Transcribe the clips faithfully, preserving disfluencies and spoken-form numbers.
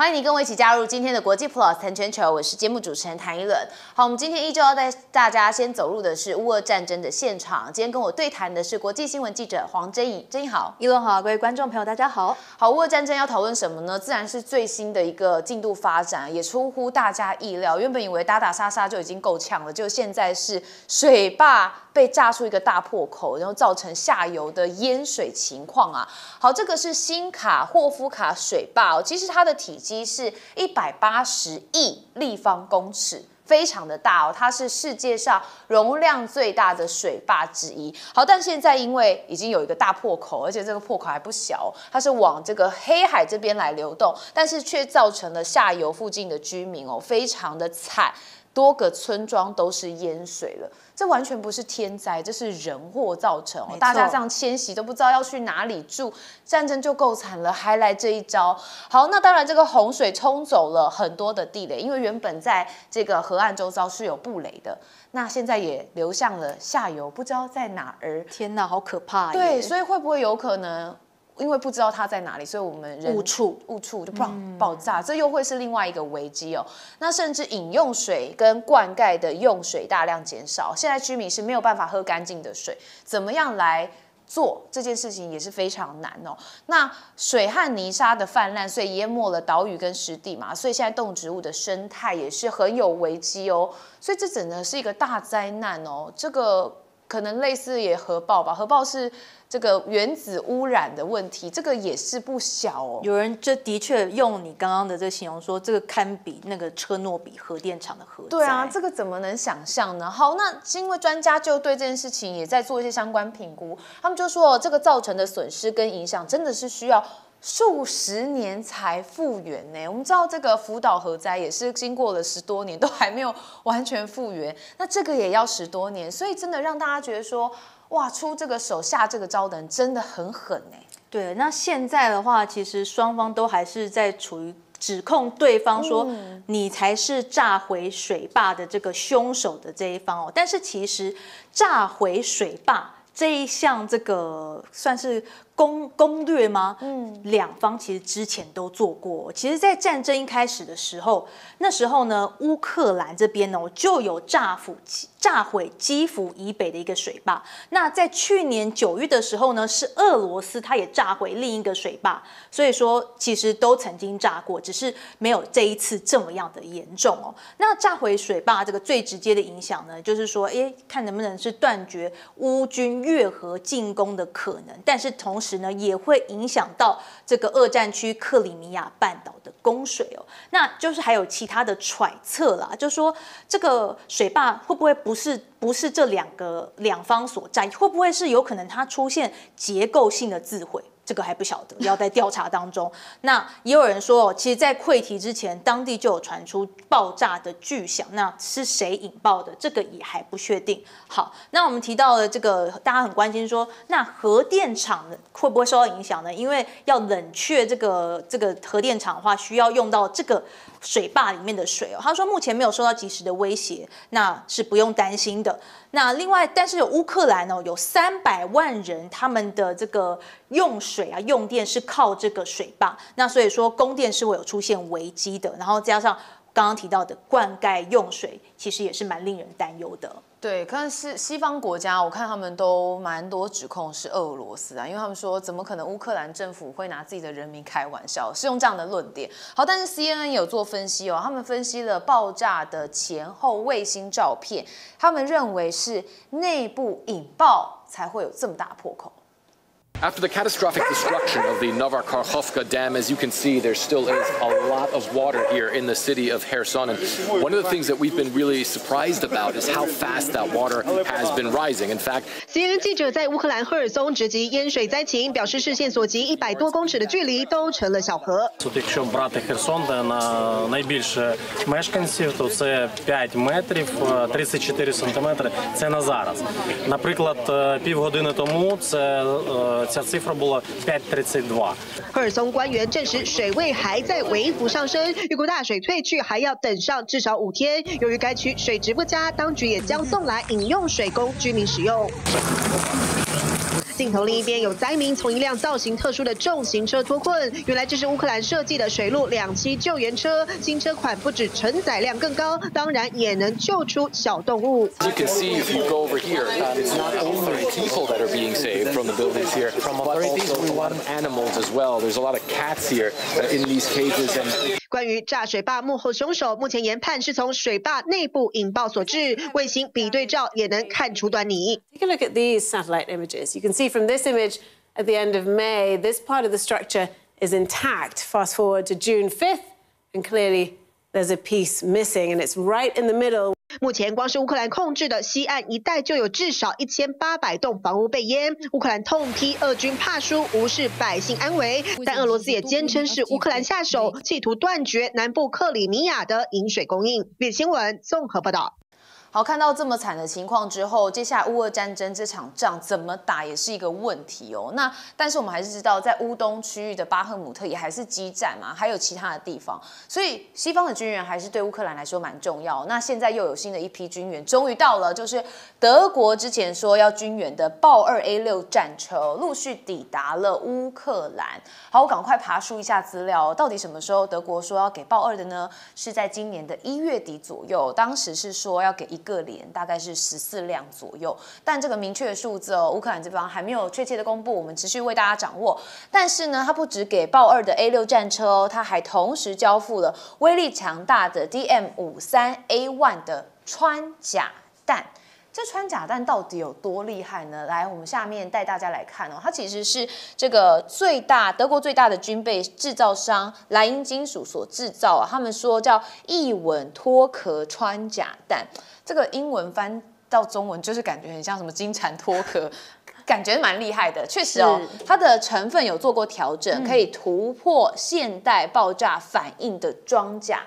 欢迎你跟我一起加入今天的国际 Plus 谈全球，我是节目主持人谭一伦。好，我们今天依旧要带大家先走入的是乌俄战争的现场。今天跟我对谈的是国际新闻记者黄真怡，真怡好，一伦好，各位观众朋友大家好。好，乌俄战争要讨论什么呢？自然是最新的一个进度发展，也出乎大家意料。原本以为打打杀杀就已经够呛了，就现在是水坝被炸出一个大破口，然后造成下游的淹水情况啊。好，这个是新卡霍夫卡水坝、哦，其实它的体积。 是一百八十亿立方公尺，非常的大哦，它是世界上容量最大的水坝之一。好，但现在因为已经有一个大破口，而且这个破口还不小，它是往这个黑海这边来流动，但是却造成了下游附近的居民哦，非常的惨。 多个村庄都是淹水了，这完全不是天灾，这是人祸造成哦。大家这样迁徙都不知道要去哪里住，战争就够惨了，还来这一招。好，那当然这个洪水冲走了很多的地雷，因为原本在这个河岸周遭是有布雷的，那现在也流向了下游，不知道在哪儿。天哪，好可怕！对，所以会不会有可能？ 因为不知道它在哪里，所以我们人误触误触就砰爆炸，嗯、这又会是另外一个危机哦。那甚至饮用水跟灌溉的用水大量减少，现在居民是没有办法喝干净的水，怎么样来做这件事情也是非常难哦。那水和泥沙的泛滥，所以淹没了岛屿跟湿地嘛，所以现在动植物的生态也是很有危机哦。所以这真的是一个大灾难哦。这个。 可能类似也核爆吧，核爆是这个原子污染的问题，这个也是不小哦。有人这的确用你刚刚的这形容说，这个堪比那个车诺比核电厂的核灾。对啊，这个怎么能想象呢？好，那因为专家就对这件事情也在做一些相关评估，他们就说这个造成的损失跟影响真的是需要。 数十年才复原呢、欸。我们知道这个福岛核灾也是经过了十多年，都还没有完全复原。那这个也要十多年，所以真的让大家觉得说，哇，出这个手下这个招的人真的很狠呢、欸。对，那现在的话，其实双方都还是在处于。 指控对方说你才是炸毁水坝的这个凶手的这一方哦，但是其实炸毁水坝这一项这个算是攻攻略吗？嗯，两方其实之前都做过。其实，在战争一开始的时候，那时候呢，乌克兰这边哦就有炸腐炸毁基辅以北的一个水坝。那在去年九月的时候呢，是俄罗斯它也炸毁另一个水坝。所以说，其实都曾经炸过，只是没有这一次这么样的严重哦。那炸毁水坝这个最直接的影响呢，就是说，哎，看能不能是断绝乌军越河进攻的可能，但是同时。 也会影响到这个俄战区克里米亚半岛的供水哦，那就是还有其他的揣测啦，就说这个水坝会不会不是不是这两个两方所在，会不会是有可能它出现结构性的自毁？ 这个还不晓得，要在调查当中。那也有人说哦，其实，在溃堤之前，当地就有传出爆炸的巨响，那是谁引爆的？这个也还不确定。好，那我们提到了这个，大家很关心说，那核电厂会不会受到影响呢？因为要冷却这个这个核电厂的话，需要用到这个水坝里面的水哦。他说目前没有受到及时的威胁，那是不用担心的。那另外，但是有乌克兰哦，有三百万人他们的这个用水。 水啊，用电是靠这个水坝，那所以说供电是会有出现危机的，然后加上刚刚提到的灌溉用水，其实也是蛮令人担忧的。 对，可是西方国家，我看他们都蛮多指控是俄罗斯啊，因为他们说怎么可能乌克兰政府会拿自己的人民开玩笑，是用这样的论点。好，但是 C N N 有做分析哦，他们分析了爆炸的前后卫星照片，他们认为是内部引爆才会有这么大破口。 After the catastrophic destruction of the Novakharhovka Dam, as you can see, there still is a lot of water here in the city of Kherson. And one of the things that we've been really surprised about is how fast that water has been rising. In fact, C N N 记者在乌克兰赫尔松直击淹水灾情，表示视线所及一百多公尺的距离都成了小河。Тут якщо брати Херсон, де на найбільше мешканців, то це п'ять метрів тридцять чотири сантиметри. Це на зараз. Наприклад, півгодини тому це 这数字было пять тридцать два。赫尔松官员证实，水位还在微幅上升，预估大水退去还要等上至少五天。由于该区水质不佳，当局也将送来饮用水供居民使用。镜头另一边有灾民从一辆造型特殊的重型车脱困，原来这是乌克兰设计的水陆两栖救援车，新车款不止承载量更高，当然也能救出小动物。 关于炸水坝幕后凶手，目前研判是从水坝内部引爆所致。卫星比对照也能看出端倪。Take a look at these satellite images. You can see from this image at the end of May, this part of the structure is intact. Fast forward to June fifth, and clearly there's a piece missing, and it's right in the middle. 目前，光是乌克兰控制的西岸一带就有至少一千八百栋房屋被淹。乌克兰痛批俄军怕输，无视百姓安危，但俄罗斯也坚称是乌克兰下手，企图断绝南部克里米亚的饮水供应。《新闻》综合报道。 好，看到这么惨的情况之后，接下来乌俄战争这场仗怎么打也是一个问题哦。那但是我们还是知道，在乌东区域的巴赫姆特也还是激战嘛，还有其他的地方，所以西方的军援还是对乌克兰来说蛮重要。那现在又有新的一批军援，终于到了，就是德国之前说要军援的豹二 A 六战车陆续抵达了乌克兰。好，我赶快爬梳一下资料，到底什么时候德国说要给豹二的呢？是在今年的一月底左右，当时是说要给一。 各连大概是十四辆左右，但这个明确的数字哦，乌克兰这边还没有确切的公布，我们持续为大家掌握。但是呢，它不只给豹二的 A 六战车哦，它还同时交付了威力强大的 D M 五十三 A 一 的穿甲弹。 这穿甲弹到底有多厉害呢？来，我们下面带大家来看哦，它其实是这个最大德国最大的军备制造商莱茵金属所制造啊，他们说叫异稳脱壳穿甲弹，这个英文翻到中文就是感觉很像什么金蝉脱壳。感觉蛮厉害的，确实哦，它的成分有做过调整，可以突破现代爆炸反应的装甲，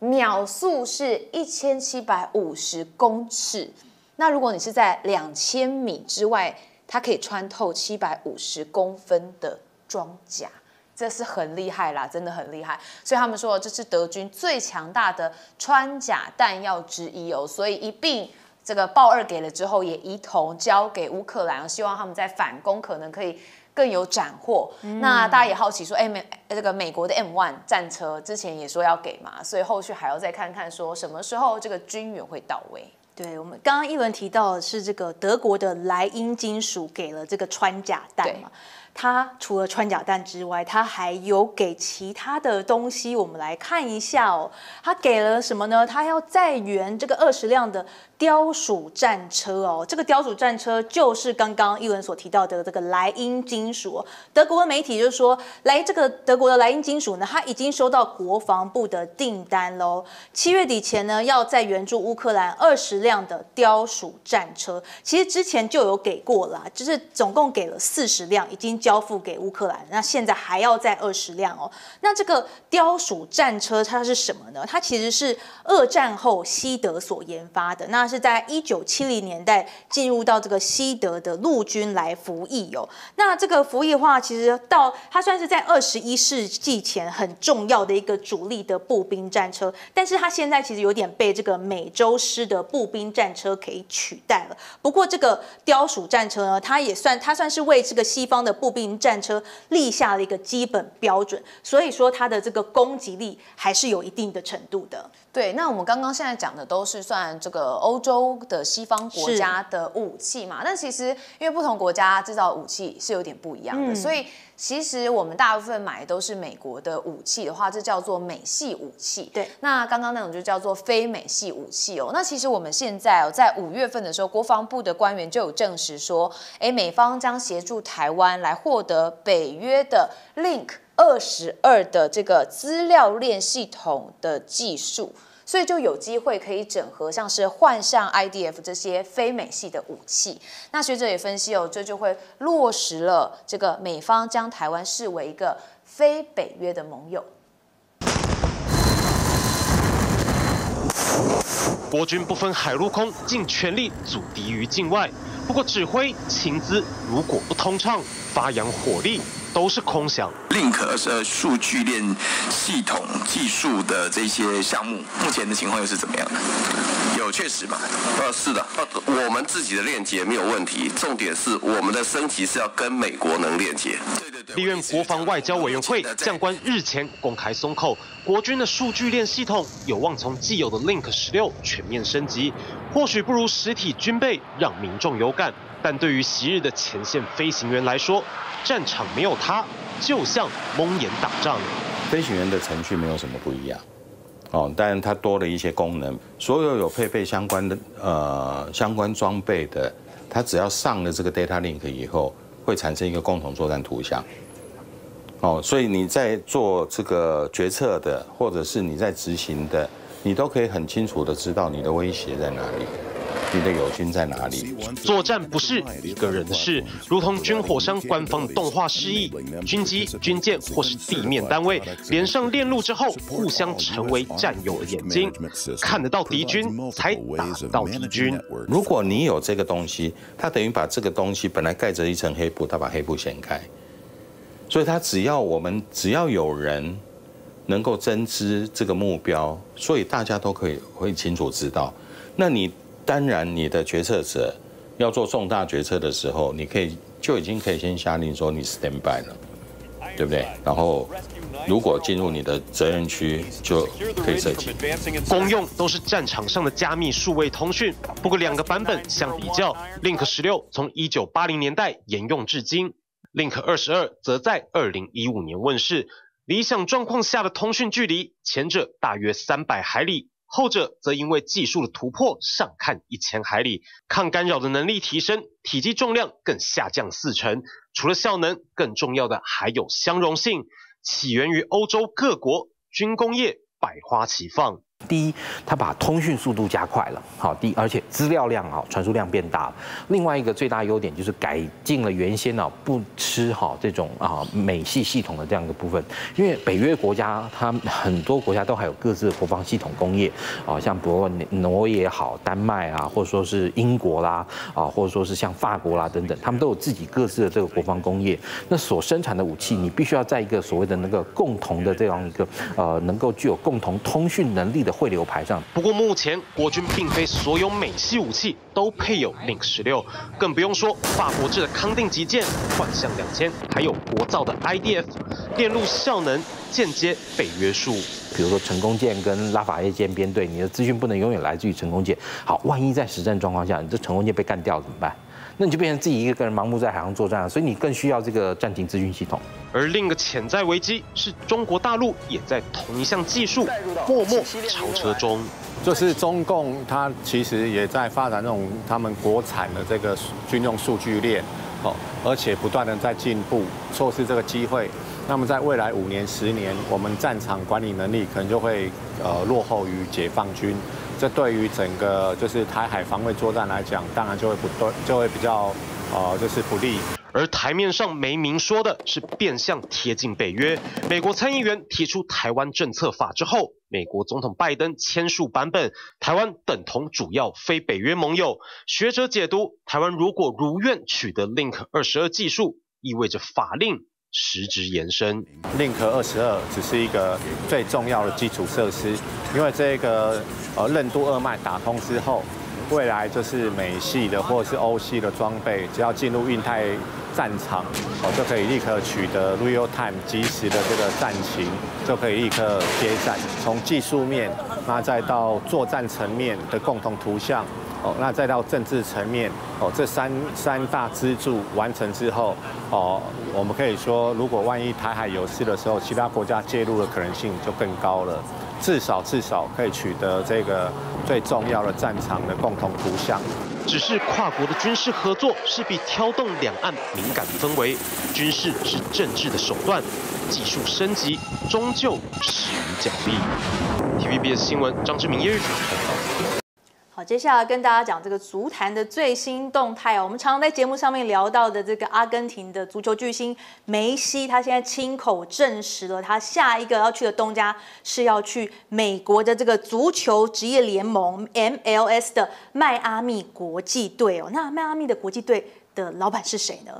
秒速是一千七百五十公尺。 那如果你是在两千米之外，它可以穿透七百五十公分的装甲，这是很厉害啦，真的很厉害。所以他们说这是德军最强大的穿甲弹药之一哦，所以一并。 这个豹二给了之后，也一同交给乌克兰，希望他们在反攻可能可以更有斩获。嗯、那大家也好奇说，哎、欸，美这个美国的 M 一 战车之前也说要给嘛，所以后续还要再看看说什么时候这个军援会到位。对我们刚刚一轮提到的是这个德国的莱茵金属给了这个穿甲弹嘛。 它除了穿甲弹之外，它还有给其他的东西，我们来看一下哦。它给了什么呢？它要再援这个二十辆的雕鼠战车哦。这个雕鼠战车就是刚刚一文所提到的这个莱茵金属、哦。德国的媒体就说，来这个德国的莱茵金属呢，它已经收到国防部的订单喽。七月底前呢，要再援助乌克兰二十辆的雕鼠战车。其实之前就有给过啦，就是总共给了四十辆，已经。 交付给乌克兰，那现在还要再二十辆哦。那这个雕鼠战车它是什么呢？它其实是二战后西德所研发的，那是在一九七零年代进入到这个西德的陆军来服役哦。那这个服役的话，其实到它算是在二十一世纪前很重要的一个主力的步兵战车，但是它现在其实有点被这个美洲狮的步兵战车给取代了。不过这个雕鼠战车呢，它也算它算是为这个西方的步兵 并战车立下了一个基本标准，所以说它的这个攻击力还是有一定的程度的。对，那我们刚刚现在讲的都是算这个欧洲的西方国家的武器嘛，但其实因为不同国家制造武器是有点不一样的，嗯、所以。 其实我们大部分买的都是美国的武器的话，这叫做美系武器。对，那刚刚那种就叫做非美系武器哦。那其实我们现在哦，在五月份的时候，国防部的官员就有证实说，哎，美方将协助台湾来获得北约的 Link 二十二的这个资料链系统的技术。 所以就有机会可以整合，像是换上 I D F 这些非美系的武器。那学者也分析哦，这就会落实了这个美方将台湾视为一个非北约的盟友。国军不分海陆空，尽全力阻敌于境外。不过指挥、情资如果不通畅，发扬火力。 都是空想。Link 二十二数据链系统技术的这些项目，目前的情况又是怎么样的？有确实嘛，呃，是的，呃，我们自己的链接没有问题，重点是我们的升级是要跟美国能链接。对对对。立院国防外交委员会将官日前公开松口，国军的数据链系统有望从既有的 Link 十六全面升级，或许不如实体军备让民众有感，但对于昔日的前线飞行员来说，战场没有它，就像蒙眼打仗。飞行员的程序没有什么不一样。 哦，当然它多了一些功能。所有有配备相关的呃相关装备的，它只要上了这个 data link 以后，会产生一个共同作战图像。哦，所以你在做这个决策的，或者是你在执行的，你都可以很清楚的知道你的威胁在哪里，你的友军在哪里。作战不是一个人的事，如同军火商官方动画示意，军机、军舰或是地面单位连上链路之后，互相成为战友的眼睛，看得到敌军才打得到敌军。如果你有这个东西，它等于把这个东西本来盖着一层黑布，它把黑布掀开，所以它只要我们只要有人能够侦知这个目标，所以大家都可以会清楚知道。那你。 当然，你的决策者要做重大决策的时候，你可以就已经可以先下令说你 stand by 了，对不对？然后如果进入你的责任区，就可以设计。公用都是战场上的加密数位通讯，不过两个版本相比较 ，Link 十六从一九八零年代沿用至今 ，Link 二十二则在二零一五年问世。理想状况下的通讯距离，前者大约三百海里。 后者则因为技术的突破，上看一千海里，抗干扰的能力提升，体积重量更下降四成。除了效能，更重要的还有相容性。起源于欧洲各国，军工业百花齐放。第一，它把通讯速度加快了，好，第一，而且资料量啊，传输量变大了。另外一个最大优点就是改进了原先啊不吃哈这种啊美系系统的这样一个部分，因为北约国家它很多国家都还有各自的国防系统工业啊，像不论挪威也好，丹麦啊，或者说是英国啦啊，或者说是像法国啦等等，他们都有自己各自的这个国防工业。那所生产的武器，你必须要在一个所谓的那个共同的这样一个呃能够具有共同通讯能力的。 汇流排上。不过目前国军并非所有美系武器都配有 Link 十六，更不用说法国制的康定级舰、幻象两千，还有国造的 I D F， 链路效能间接被约束。比如说成功舰跟拉法叶舰编队，你的资讯不能永远来自于成功舰。好，万一在实战状况下，你这成功舰被干掉怎么办？ 那你就变成自己一个人盲目在海上作战了，所以你更需要这个战情资讯系统。而另一个潜在危机是中国大陆也在同一项技术默默超车中。就是中共它其实也在发展这种他们国产的这个军用数据链，哦，而且不断的在进步，错失这个机会。那么在未来五年、十年，我们战场管理能力可能就会呃落后于解放军。 这对于整个就是台海防卫作战来讲，当然就会不对，就会比较呃，就是不利。而台面上没明说的是，变相贴近北约。美国参议员提出台湾政策法之后，美国总统拜登签署版本，台湾等同主要非北约盟友。学者解读，台湾如果如愿取得 Link 二十二技术，意味着法令。 实质延伸 ，Link 二十二只是一个最重要的基础设施，因为这个呃任督二脉打通之后，未来就是美系的或者是欧系的装备，只要进入印太战场，哦就可以立刻取得 real time 即时的这个战情，就可以立刻接战。从技术面，那再到作战层面的共同图像。 哦，那再到政治层面，哦，这三三大支柱完成之后，哦，我们可以说，如果万一台海有事的时候，其他国家介入的可能性就更高了。至少至少可以取得这个最重要的战场的共同图像。只是跨国的军事合作势必挑动两岸敏感氛围，军事是政治的手段，技术升级终究始于角力。T V B S 新闻张志明、叶玉成。 好，接下来跟大家讲这个足坛的最新动态哦。我们常常在节目上面聊到的这个阿根廷的足球巨星梅西，他现在亲口证实了，他下一个要去的东家是要去美国的这个足球职业联盟 M L S 的迈阿密国际队哦。那迈阿密的国际队的老板是谁呢？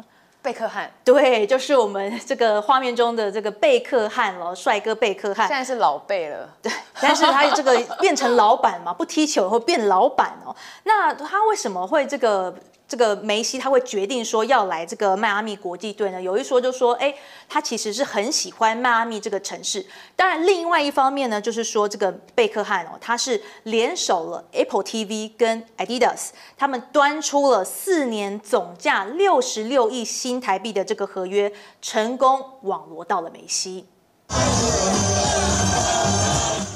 贝克汉，对，就是我们这个画面中的这个贝克汉了，帅哥贝克汉，现在是老贝了，对，但是他这个变成老板嘛，不踢球以后变老板哦。那他为什么会这个？ 这个梅西他会决定说要来这个迈阿密国际队呢，有一说就说，哎，他其实是很喜欢迈阿密这个城市。当然，另外一方面呢，就是说这个贝克汉哦，他是联手了 Apple T V 跟 Adidas， 他们端出了四年总价六十六亿新台币的这个合约，成功网罗到了梅西。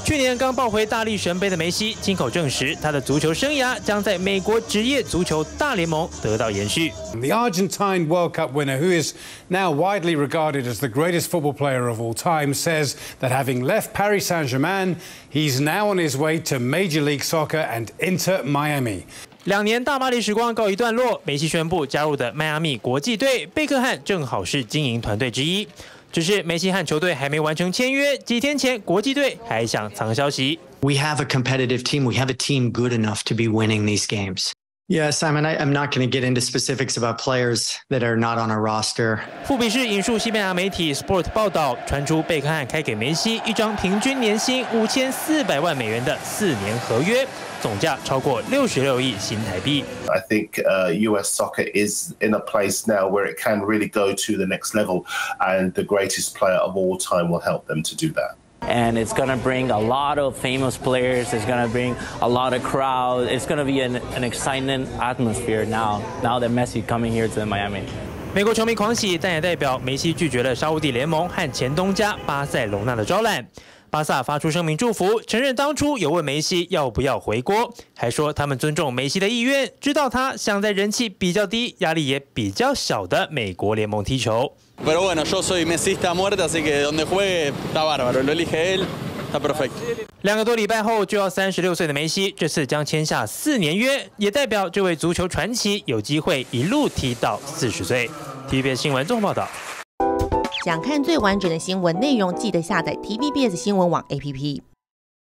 去年刚抱回大力神杯的梅西，亲口证实他的足球生涯将在美国职业足球大联盟得到延续。The Argentine World Cup winner, who is now widely regarded as the greatest football player of all time, says that having left Paris Saint-Germain, he's now on his way to Major League Soccer and Inter Miami. 两年大巴黎时光告一段落，梅西宣布加入的迈阿密国际队，贝克汉正好是经营团队之一。 只是梅西和球队还没完成签约，几天前国际队还想藏消息。We have a competitive team. We have a team good enough to be winning these games. Yeah, Simon, I'm not going to get into specifics about players that are not on our roster. 富比士引述西班牙媒体 Sport 报道，传出贝克汉开给梅西一张平均年薪五千四百万美元的四年合约，总价超过六十六亿新台币。I think U S soccer is in a place now where it can really go to the next level, and the greatest player of all time will help them to do that. And it's going to bring a lot of famous players. It's going to bring a lot of crowd. It's going to be an, an exciting atmosphere now. Now that Messi coming here to Miami. 美国球迷狂喜，但也代表梅西拒绝了沙烏地联盟和前东家巴塞隆纳的招揽。巴萨发出声明祝福，承认当初有问梅西要不要回国，还说他们尊重梅西的意愿，知道他想在人气比较低、压力也比较小的美国联盟踢球。 Pero bueno, yo soy mesista muerta, así que donde juegue está bárbaro. Lo elige él, está perfecto. 两个多礼拜后就要三十六岁的梅西，这次将签下四年约，也代表这位足球传奇有机会一路踢到四十岁。T V B S 新闻综合报道。想看最完整的新闻内容，记得下载 T V B S 新闻网 A P P。